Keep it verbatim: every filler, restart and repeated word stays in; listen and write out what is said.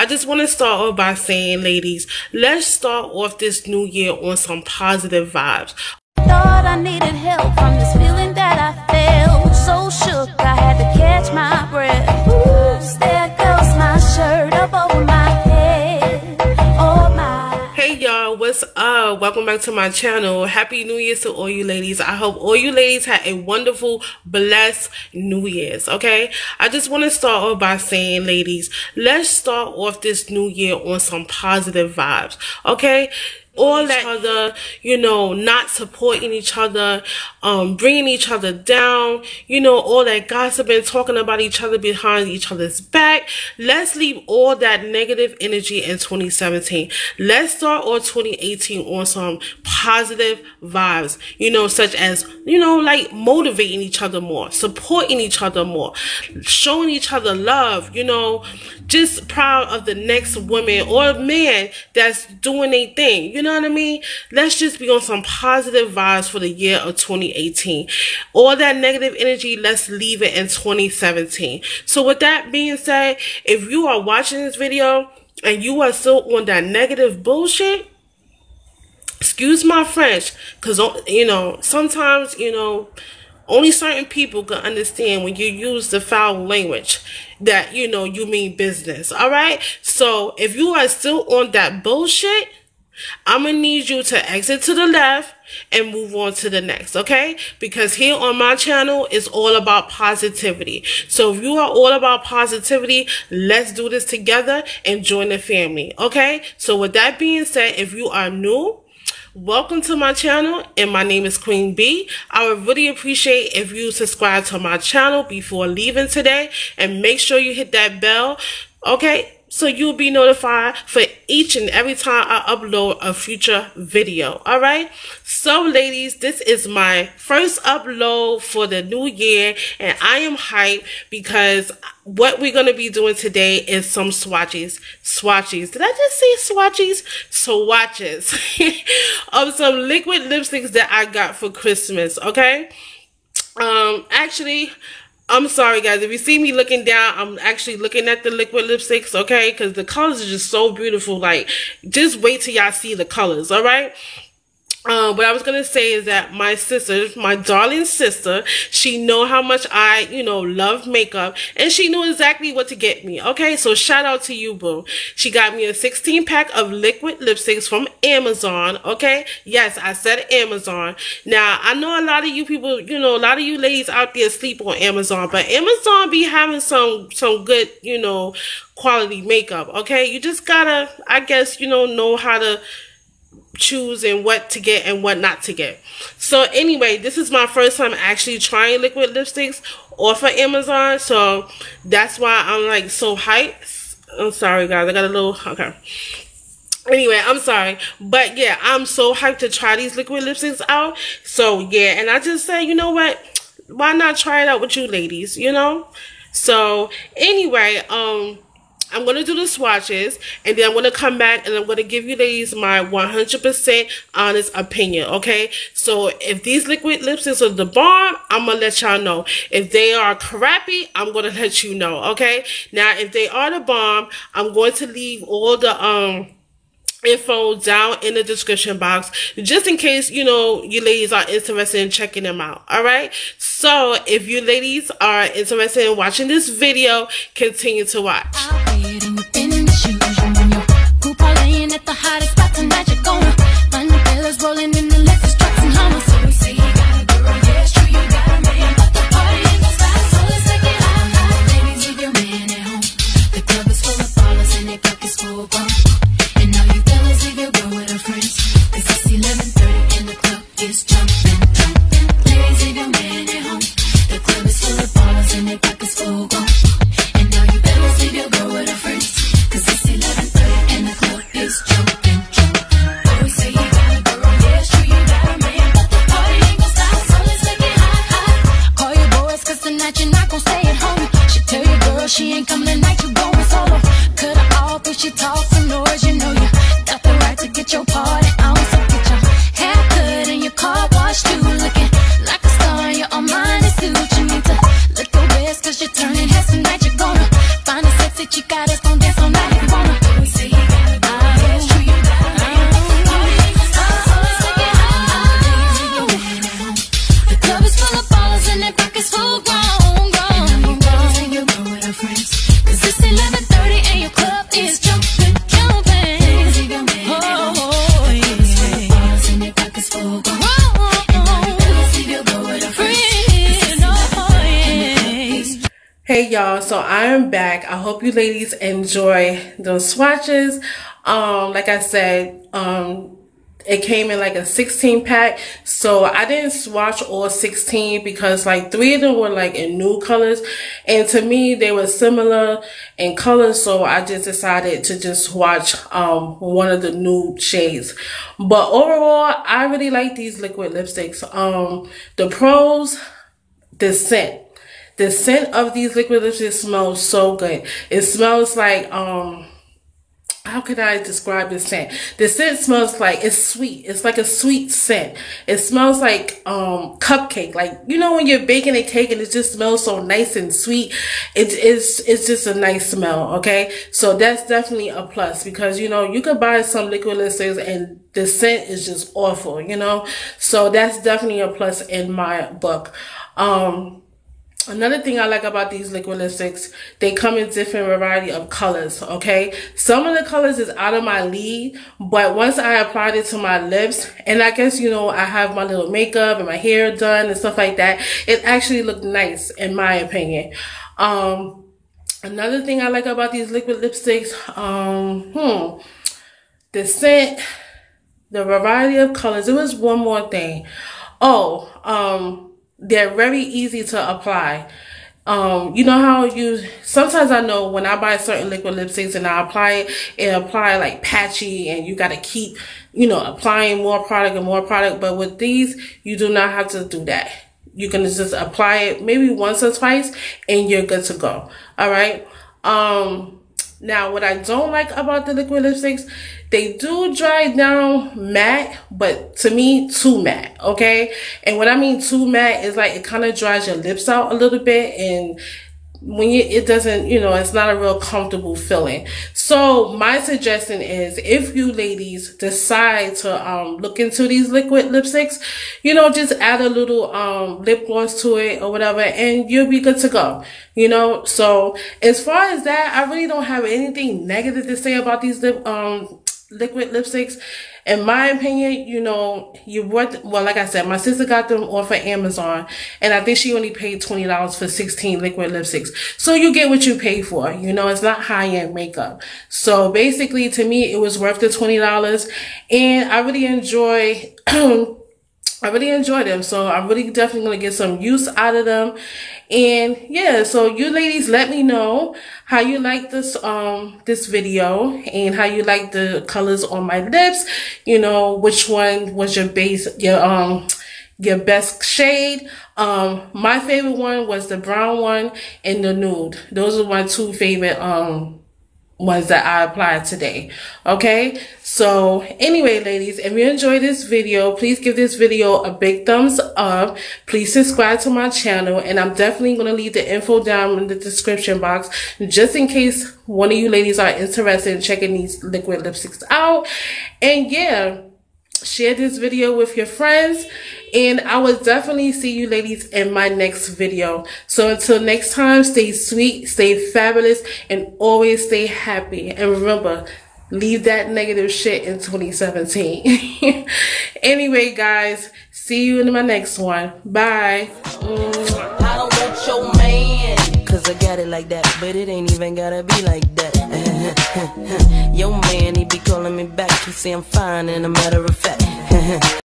I just want to start off by saying, ladies, let's start off this new year on some positive vibes. Thought I needed help from this feeling that I felt, so shook I had to catch my breath. Ooh, there goes my shirt up over my head. Oh my. Hey y'all, what's up? Welcome back to my channel. Happy New Year's to all you ladies. I hope all you ladies had a wonderful, blessed New Year's, okay? I just want to start off by saying, ladies, let's start off this new year on some positive vibes, okay? All that other, you know, not supporting each other, um, bringing each other down, you know, all that gossiping, talking about each other behind each other's back. Let's leave all that negative energy in twenty seventeen. Let's start off twenty eighteen on some positive vibes, you know, such as, you know, like motivating each other more, supporting each other more, showing each other love, you know, just proud of the next woman or man that's doing their thing, you know. You know what I mean? Let's just be on some positive vibes for the year of twenty eighteen. All that negative energy, let's leave it in twenty seventeen. So with that being said, if you are watching this video and you are still on that negative bullshit, excuse my French, because, you know, sometimes, you know, only certain people can understand when you use the foul language that, you know, you mean business. All right? So if you are still on that bullshit, I'm going to need you to exit to the left and move on to the next, okay? Because here on my channel, it's all about positivity. So if you are all about positivity, let's do this together and join the family, okay? So with that being said, if you are new, welcome to my channel, and my name is Queen B. I would really appreciate if you subscribe to my channel before leaving today, and make sure you hit that bell, okay? So you'll be notified for each and every time I upload a future video, all right? So, ladies, this is my first upload for the new year, and I am hyped because what we're going to be doing today is some swatches. Swatches. Did I just say swatches? Swatches of some liquid lipsticks that I got for Christmas, okay? Um, actually... I'm sorry, guys. If you see me looking down, I'm actually looking at the liquid lipsticks, okay? Because the colors are just so beautiful. Like, just wait till y'all see the colors, all right? Um, what I was going to say is that my sister, my darling sister, she know how much I, you know, love makeup. And she knew exactly what to get me, okay? So, shout out to you, boo. She got me a sixteen pack of liquid lipsticks from Amazon, okay? Yes, I said Amazon. Now, I know a lot of you people, you know, a lot of you ladies out there sleep on Amazon. But Amazon be having some, some good, you know, quality makeup, okay? You just gotta, I guess, you know, know how to choose and what to get and what not to get. So anyway, this is my first time actually trying liquid lipsticks off of Amazon, so that's why I'm like so hyped. I'm sorry, guys, I got a little, okay. Anyway, I'm sorry, but yeah, I'm so hyped to try these liquid lipsticks out. So yeah, and I just said, you know what, why not try it out with you ladies, you know? So anyway, um I'm going to do the swatches, and then I'm going to come back, and I'm going to give you ladies my one hundred percent honest opinion, okay? So, if these liquid lipsticks are the bomb, I'm going to let y'all know. If they are crappy, I'm going to let you know, okay? Now, if they are the bomb, I'm going to leave all the, um... info down in the description box, just in case, you know, you ladies are interested in checking them out, all right? So if you ladies are interested in watching this video, continue to watch. And now you better leave your girl with a friend. so I'm back. I hope you ladies enjoy those swatches. Um, like I said, um, it came in like a sixteen pack, so I didn't swatch all sixteen because like three of them were like in nude colors, and to me they were similar in color, so I just decided to just swatch um one of the nude shades. But overall, I really like these liquid lipsticks. Um the pros, the scent the scent of these liquid lipsticks smells so good. It smells like um how can I describe the scent? The scent smells like, it's sweet. It's like a sweet scent. It smells like um, cupcake. Like, you know when you're baking a cake and it just smells so nice and sweet? It, it's, it's just a nice smell, okay? So that's definitely a plus because, you know, you could buy some liquid lipsticks and the scent is just awful, you know? So that's definitely a plus in my book. Um... Another thing I like about these liquid lipsticks, they come in different variety of colors, okay? Some of the colors is out of my league, but once I applied it to my lips, and I guess, you know, I have my little makeup and my hair done and stuff like that, it actually looked nice, in my opinion. Um, another thing I like about these liquid lipsticks, um, hmm, the scent, the variety of colors. There was one more thing. Oh, um... they're very easy to apply. Um, you know how you, sometimes I know when I buy certain liquid lipsticks and I apply it, it apply like patchy and you got to keep, you know, applying more product and more product. But with these, you do not have to do that. You can just apply it maybe once or twice and you're good to go. All right. Um, now what I don't like about the liquid lipsticks, they do dry down matte, but to me, too matte, okay? And what I mean too matte is like it kind of dries your lips out a little bit, and when you, it doesn't, you know, it's not a real comfortable feeling. So my suggestion is if you ladies decide to um, look into these liquid lipsticks, you know, just add a little um, lip gloss to it or whatever, and you'll be good to go. You know, so as far as that, I really don't have anything negative to say about these lip um. liquid lipsticks. In my opinion, you know, you bought, well, like I said, my sister got them off of Amazon, and I think she only paid twenty dollars for sixteen liquid lipsticks. So you get what you pay for, you know, it's not high-end makeup. So basically, to me, it was worth the twenty dollars, and I really enjoy, I really enjoy them. So I'm really definitely going to get some use out of them. And yeah, so you ladies, let me know how you like this um this video and how you like the colors on my lips. You know, which one was your base your um your best shade. Um my favorite one was the brown one and the nude. Those are my two favorite um ones that I applied today. Okay, so anyway, ladies, if you enjoyed this video, please give this video a big thumbs up. Please subscribe to my channel, and I'm definitely going to leave the info down in the description box just in case one of you ladies are interested in checking these liquid lipsticks out. And yeah, share this video with your friends, and I will definitely see you ladies in my next video. So until next time, stay sweet, stay fabulous, and always stay happy. And remember, leave that negative shit in twenty seventeen. Anyway, guys, see you in my next one. Bye. Mm. I don't want your man, 'cause I got it like that, but it ain't even gotta be like that. Yo man, he be calling me back. He say I'm fine, and a matter of fact.